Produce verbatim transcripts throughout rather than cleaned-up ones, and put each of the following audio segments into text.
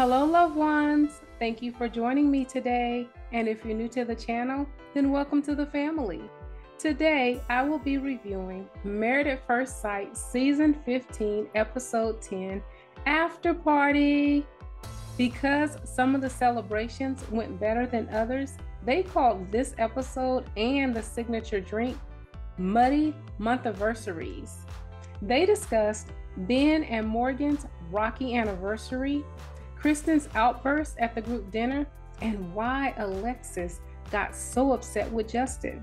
Hello, loved ones. Thank you for joining me today. And if you're new to the channel, then welcome to the family. Today, I will be reviewing Married at First Sight Season fifteen, Episode ten, After Party. Because some of the celebrations went better than others, they called this episode and the signature drink Muddy Monthiversaries. They discussed Binh and Morgan's rocky anniversary, Krysten's outburst at the group dinner, and why Alexis got so upset with Justin.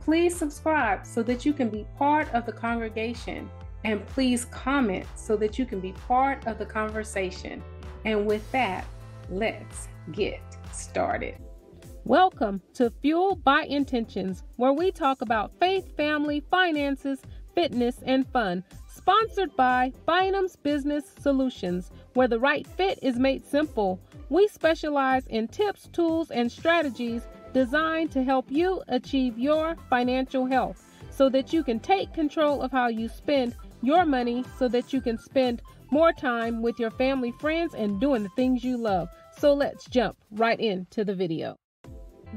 Please subscribe so that you can be part of the congregation, and please comment so that you can be part of the conversation. And with that, let's get started. Welcome to Fueled by Intentions, where we talk about faith, family, finances, fitness, and fun. Sponsored by Bynum's Business Solutions, where the right fit is made simple. We specialize in tips, tools, and strategies designed to help you achieve your financial health so that you can take control of how you spend your money so that you can spend more time with your family, friends, and doing the things you love. So let's jump right into the video.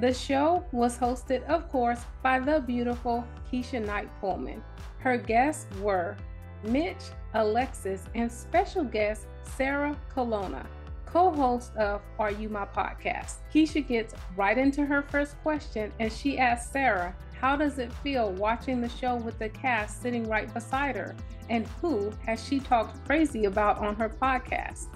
The show was hosted, of course, by the beautiful Keshia Knight Pulliam. Her guests were Mitch, Alexis, and special guest Sarah Colonna, co-host of Are You My Podcast. Keshia gets right into her first question, and she asks Sarah, how does it feel watching the show with the cast sitting right beside her? And who has she talked crazy about on her podcast?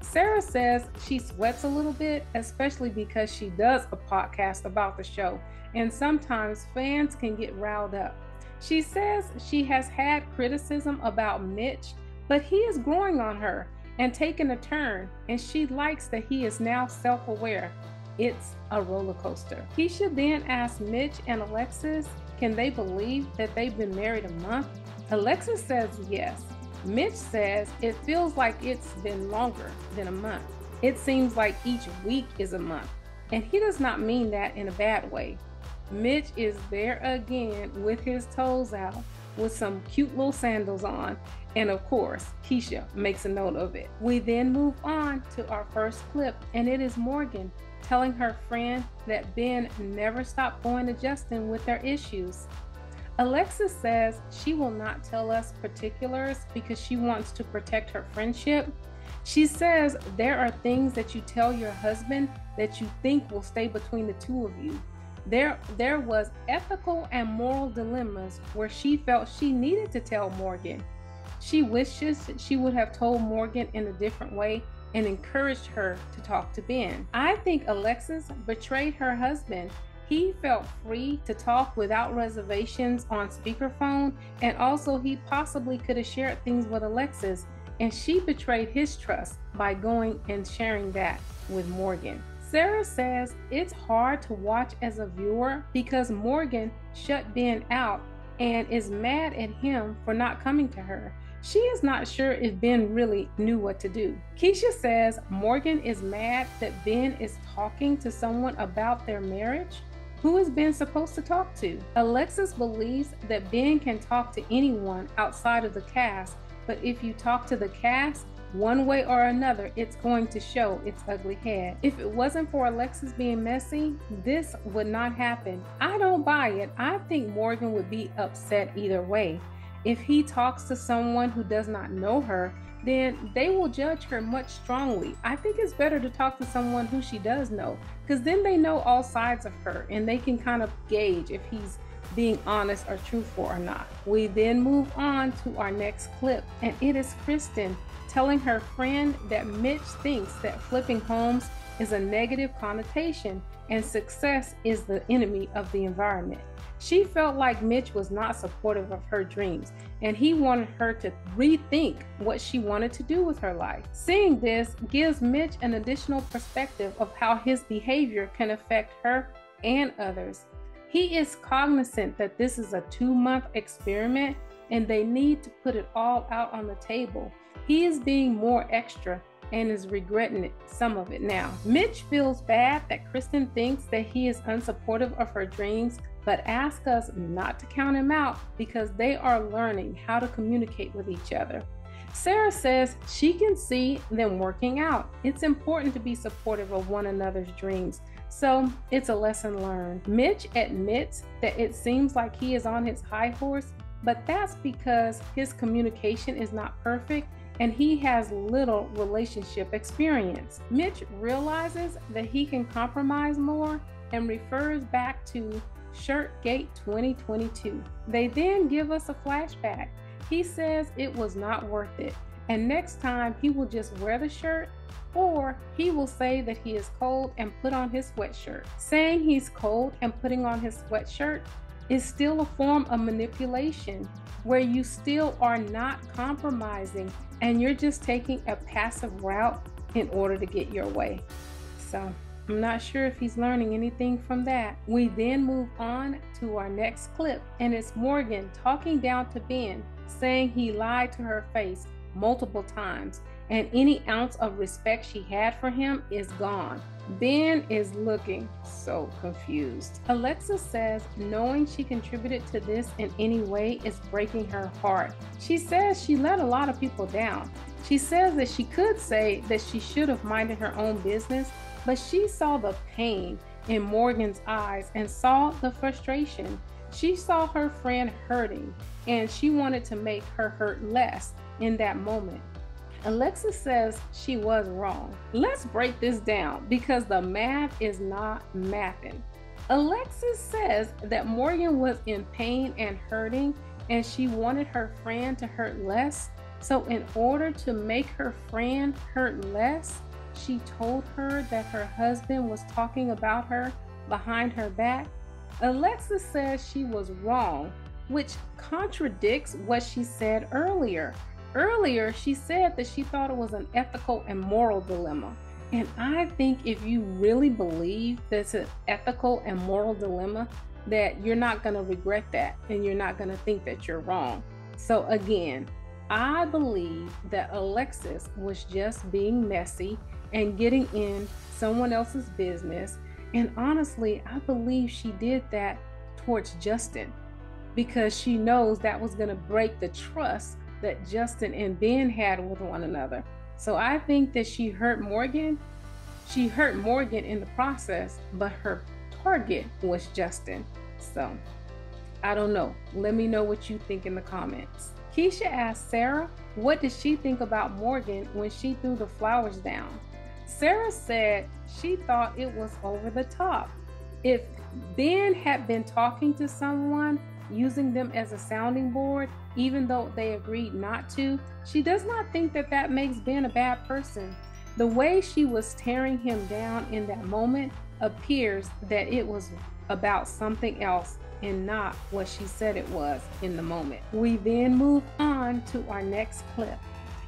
Sarah says she sweats a little bit, especially because she does a podcast about the show, and sometimes fans can get riled up. She says she has had criticism about Mitch, but he is growing on her and taking a turn, and she likes that he is now self-aware. It's a roller coaster. Keshia then asked Mitch and Alexis, can they believe that they've been married a month? Alexis says yes. Mitch says it feels like it's been longer than a month. It seems like each week is a month, and he does not mean that in a bad way. Mitch is there again with his toes out with some cute little sandals on, and of course Keshia makes a note of it. We then move on to our first clip, and it is Morgan telling her friend that Binh never stopped going to Justin with their issues. Alexis says she will not tell us particulars because she wants to protect her friendship. She says there are things that you tell your husband that you think will stay between the two of you. There, there was ethical and moral dilemmas where she felt she needed to tell Morgan. She wishes that she would have told Morgan in a different way and encouraged her to talk to Binh. I think Alexis betrayed her husband. He felt free to talk without reservations on speakerphone, and also he possibly could have shared things with Alexis, and she betrayed his trust by going and sharing that with Morgan. Sarah says it's hard to watch as a viewer because Morgan shut Binh out and is mad at him for not coming to her. She is not sure if Binh really knew what to do. Keshia says Morgan is mad that Binh is talking to someone about their marriage. Who is Binh supposed to talk to? Alexis believes that Binh can talk to anyone outside of the cast, but if you talk to the cast, one way or another, it's going to show its ugly head. If it wasn't for Alexis being messy, this would not happen. I don't buy it. I think Morgan would be upset either way. If he talks to someone who does not know her, then they will judge her much strongly. I think it's better to talk to someone who she does know, because then they know all sides of her and they can kind of gauge if he's being honest or truthful or not. We then move on to our next clip, and it is Krysten telling her friend that Mitch thinks that flipping homes is a negative connotation and success is the enemy of the environment. She felt like Mitch was not supportive of her dreams, and he wanted her to rethink what she wanted to do with her life. Seeing this gives Mitch an additional perspective of how his behavior can affect her and others. He is cognizant that this is a two-month experiment and they need to put it all out on the table. He is being more extra and is regretting it, some of it now. Mitch feels bad that Krysten thinks that he is unsupportive of her dreams, but asks us not to count him out because they are learning how to communicate with each other. Sarah says she can see them working out. It's important to be supportive of one another's dreams. So it's a lesson learned. Mitch admits that it seems like he is on his high horse, but that's because his communication is not perfect and he has little relationship experience. Mitch realizes that he can compromise more and refers back to Shirtgate twenty twenty-two. They then give us a flashback. He says it was not worth it, and next time he will just wear the shirt, or he will say that he is cold and put on his sweatshirt. Saying he's cold and putting on his sweatshirt is still a form of manipulation where you still are not compromising and you're just taking a passive route in order to get your way. So I'm not sure if he's learning anything from that. We then move on to our next clip, and it's Morgan talking down to Binh, saying he lied to her face multiple times and any ounce of respect she had for him is gone. Binh is looking so confused. Alexis says knowing she contributed to this in any way is breaking her heart. She says she let a lot of people down. She says that she could say that she should have minded her own business, but she saw the pain in Morgan's eyes and saw the frustration. She saw her friend hurting and she wanted to make her hurt less in that moment. Alexis says she was wrong. Let's break this down because the math is not mathing. Alexis says that Morgan was in pain and hurting and she wanted her friend to hurt less. So in order to make her friend hurt less, she told her that her husband was talking about her behind her back. Alexis says she was wrong, which contradicts what she said earlier. Earlier, she said that she thought it was an ethical and moral dilemma. And I think if you really believe that's an ethical and moral dilemma, that you're not going to regret that and you're not going to think that you're wrong. So again, I believe that Alexis was just being messy and getting in someone else's business. And honestly, I believe she did that towards Justin because she knows that was going to break the trust that Justin and Binh had with one another. So I think that she hurt Morgan. She hurt Morgan in the process, but her target was Justin. So I don't know. Let me know what you think in the comments. Keshia asked Sarah, what did she think about Morgan when she threw the flowers down? Sarah said she thought it was over the top. If Binh had been talking to someone, using them as a sounding board, even though they agreed not to, she does not think that that makes Binh a bad person. The way she was tearing him down in that moment appears that it was about something else and not what she said it was in the moment. We then move on to our next clip.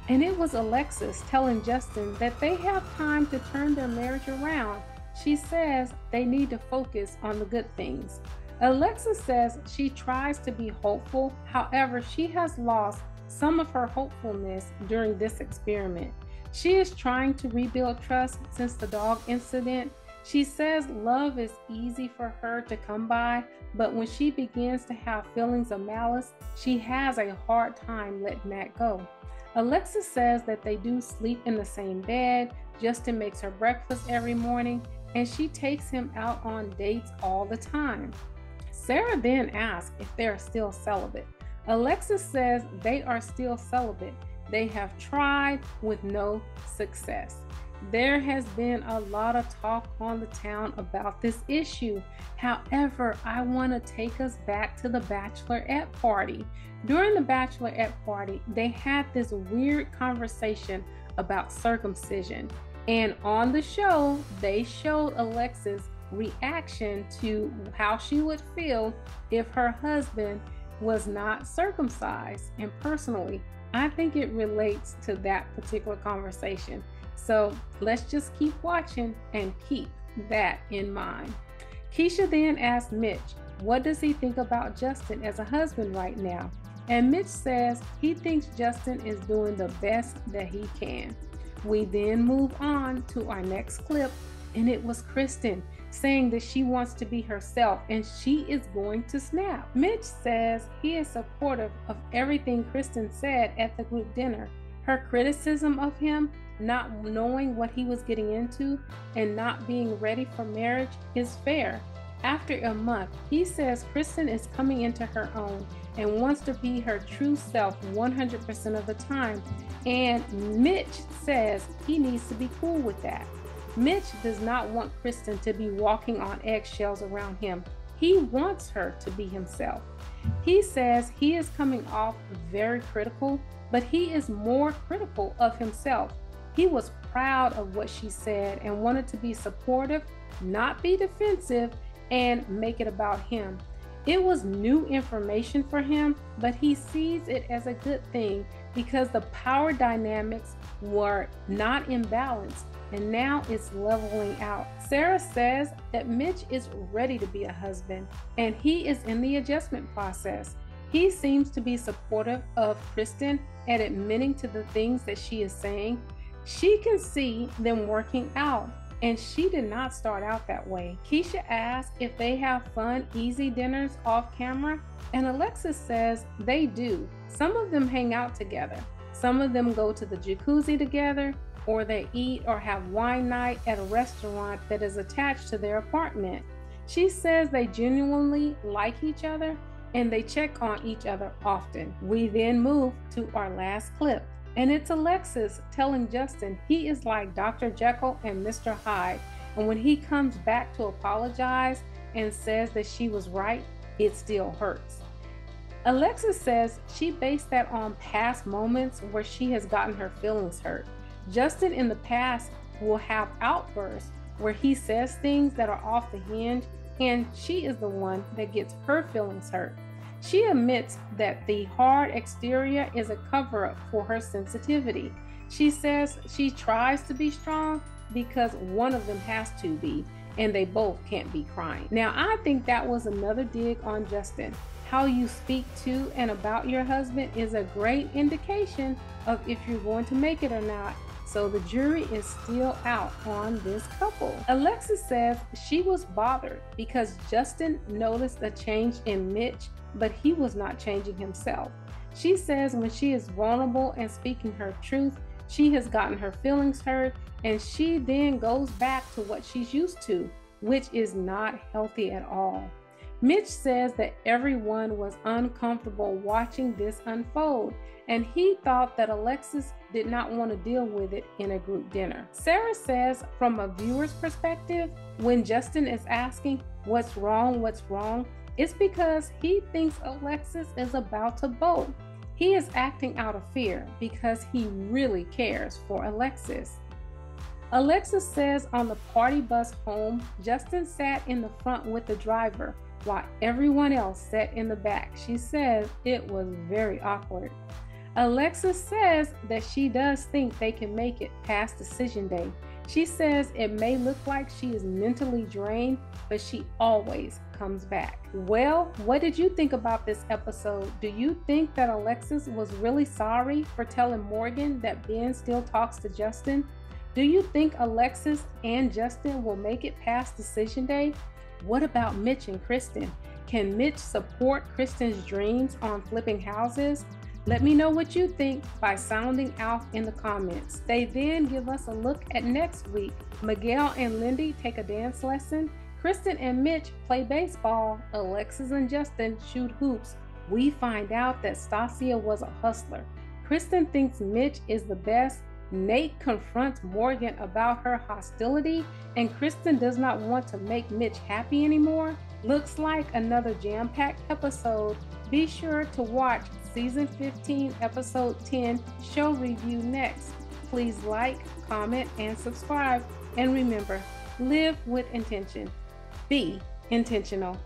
And it was Alexis telling Justin that they have time to turn their marriage around. She says they need to focus on the good things. Alexis says she tries to be hopeful. However, she has lost some of her hopefulness during this experiment. She is trying to rebuild trust since the dog incident. She says love is easy for her to come by, but when she begins to have feelings of malice, she has a hard time letting that go. Alexis says that they do sleep in the same bed. Justin makes her breakfast every morning, and she takes him out on dates all the time. Sarah then asks if they're still celibate. Alexis says they are still celibate. They have tried with no success. There has been a lot of talk on the town about this issue. However, I want to take us back to the bachelorette party. During the bachelorette party, they had this weird conversation about circumcision. And on the show, they showed Alexis' reaction to how she would feel if her husband was not circumcised. And personally, I think it relates to that particular conversation. So let's just keep watching and keep that in mind. Keshia then asked Mitch, what does he think about Justin as a husband right now? And Mitch says he thinks Justin is doing the best that he can. We then move on to our next clip, and it was Krysten saying that she wants to be herself and she is going to snap. Mitch says he is supportive of everything Krysten said at the group dinner. her criticism of him, not knowing what he was getting into, and not being ready for marriage is fair. After a month, he says Krysten is coming into her own and wants to be her true self one hundred percent of the time, and Mitch says he needs to be cool with that. Mitch does not want Krysten to be walking on eggshells around him. He wants her to be himself. He says he is coming off very critical, but he is more critical of himself. He was proud of what she said and wanted to be supportive, not be defensive, and make it about him. It was new information for him, but he sees it as a good thing because the power dynamics were not in balance and now it's leveling out. Sarah says that Mitch is ready to be a husband and he is in the adjustment process. He seems to be supportive of Krysten and admitting to the things that she is saying. She can see them working out, and she did not start out that way. Keshia asks if they have fun, easy dinners off camera, and Alexis says they do. Some of them hang out together. Some of them go to the jacuzzi together, or they eat or have wine night at a restaurant that is attached to their apartment. She says they genuinely like each other and they check on each other often. We then move to our last clip. And it's Alexis telling Justin he is like Doctor Jekyll and Mister Hyde. And when he comes back to apologize and says that she was right, it still hurts. Alexis says she based that on past moments where she has gotten her feelings hurt. Justin in the past will have outbursts where he says things that are off the hinge, and she is the one that gets her feelings hurt. She admits that the hard exterior is a cover-up for her sensitivity. She says she tries to be strong because one of them has to be, and they both can't be crying. Now, I think that was another dig on Justin. How you speak to and about your husband is a great indication of if you're going to make it or not. So the jury is still out on this couple. Alexis says she was bothered because Justin noticed a change in Mitch, but he was not changing himself. She says when she is vulnerable and speaking her truth, she has gotten her feelings hurt, and she then goes back to what she's used to, which is not healthy at all. Mitch says that everyone was uncomfortable watching this unfold, and he thought that Alexis did not want to deal with it in a group dinner. Sarah says from a viewer's perspective, when Justin is asking what's wrong, what's wrong, it's because he thinks Alexis is about to bolt. He is acting out of fear because he really cares for Alexis. Alexis says on the party bus home, Justin sat in the front with the driver while everyone else sat in the back. She says it was very awkward. Alexis says that she does think they can make it past decision day. She says it may look like she is mentally drained, but she always comes back. Well, what did you think about this episode? Do you think that Alexis was really sorry for telling Morgan that Binh still talks to Justin? Do you think Alexis and Justin will make it past decision day? What about Mitch and Krysten? Can Mitch support Krysten's dreams on flipping houses? Let me know what you think by sounding out in the comments. They then give us a look at next week. Miguel and Lindy take a dance lesson. Krysten and Mitch play baseball. Alexis and Justin shoot hoops. We find out that Stacia was a hustler. Krysten thinks Mitch is the best. Nate confronts Morgan about her hostility, and Krysten does not want to make Mitch happy anymore. Looks like another jam-packed episode. Be sure to watch Season fifteen, Episode ten show review next. Please like, comment, and subscribe. And remember, live with intention. Be intentional.